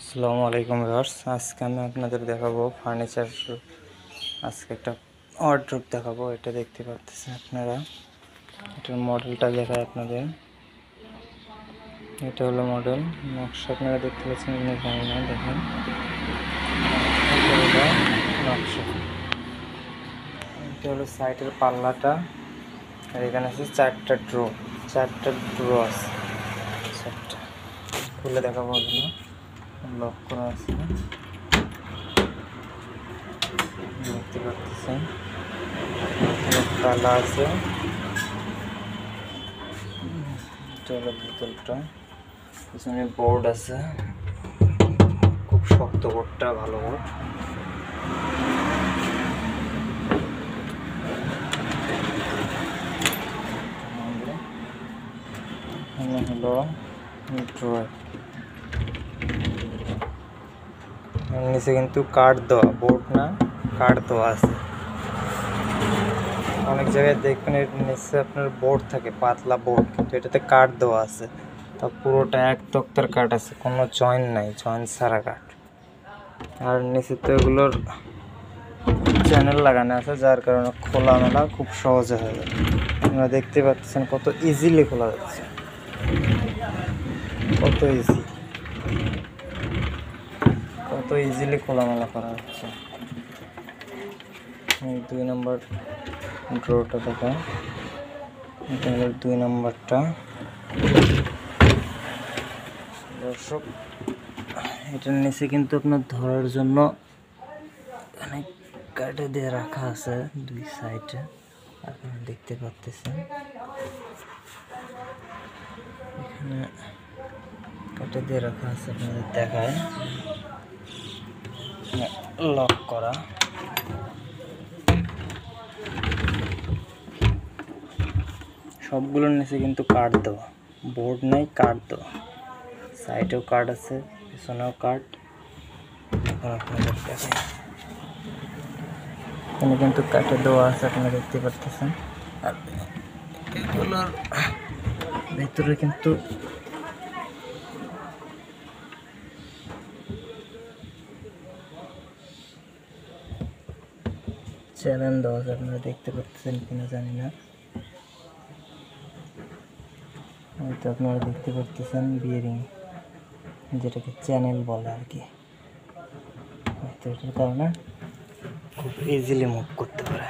আসসালামু আলাইকুম ভিউয়ার্স, আজকে আমি আপনাদের দেখাবো ফার্নিচার। আজকে একটা ওয়ার্ড্রপ দেখাবো, এটা দেখতে পাচ্ছেন আপনারা। এটার মডেলটা দেখায় আপনাদের, এটা হলো মডেল, নকশা আপনারা দেখতে পাচ্ছেন। দেখেন নকশা, এটা হলো সাইডের পাল্লাটা, আর এখানে আছে চারটা ড্র আছে, চারটা খুলে দেখাবো, লক করা আছে দেখতে পাচ্ছেন, তালা আছে। বোতলটা পিছনে বোর্ড আছে, খুব শক্ত বোর্ডটা, ভালো বোর্ড। হলো ড্রয়ার, নিচে কিন্তু কাঠ দেওয়া, বোর্ড না, কাঠ দেওয়া আছে। অনেক জায়গায় দেখবেন এর নিচে আপনার বোর্ড থাকে, পাতলা বোর্ড, কিন্তু এটাতে কাঠ দেওয়া আছে। তা পুরোটা এক তক্তার কাঠ আছে, কোনো জয়েন্ট নাই, জয়েন্ট ছাড়া কাঠ। আর নিচে তো এগুলোর চ্যানেল লাগানো আছে, যার কারণে খোলামেলা খুব সহজে হয়ে যায়। আপনারা দেখতে পাচ্ছেন কত ইজিলি খোলা যাচ্ছে, কত ইজিলি খোলামেলা করা হচ্ছে। 2 নম্বর ড্রটা দেখা, এটা হলো 2 নম্বরটা দর্শক। এটার নিচে কিন্তু আপনার ধরার জন্য অনেক কাঠে দিয়ে রাখা আছে, দুই সাইডে আপনারা দেখতে পাচ্ছেন। এখানে কাঠে দিয়ে রাখা আছে, আপনাদের দেখায়, লক করা। সবগুলোর নিচে কিন্তু কাঠ দেওয়া, বোর্ড নাই, কাঠ দেওয়া, সাইডেও কাঠ আছে, পিছনেও কাঠ। এখন আপনাদের এখানে কিন্তু কাঠে দেওয়া আছে, আপনারা দেখতে পাচ্ছেন। আর এগুলোর ভেতরে কিন্তু চ্যানেল দেওয়া আছে, আপনারা দেখতে পাচ্ছেন কিনা জানি না, হয়তো আপনারা দেখতে পাচ্ছেন। বিয়ারিং, যেটাকে চ্যানেল বলে আর কি, হয়তো এটার কারণে খুব ইজিলি মুভ করতে পারে।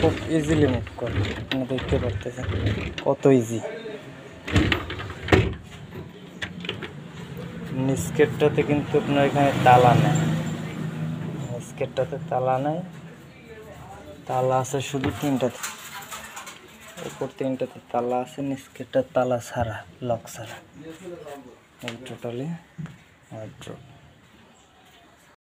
খুব ইজিলি মুভ করে, আপনারা দেখতে পাচ্ছেন কত ইজি। নিস্কেটটাতে কিন্তু আপনার এখানে তালা নেই, নিস্কেটটাতে তালা নেই, তালা আছে শুধু 3টাতে, উপর 3টাতে তালা আছে, নিস্কেটটা তালা ছাড়া, লক ছাড়া, টোটালি। আর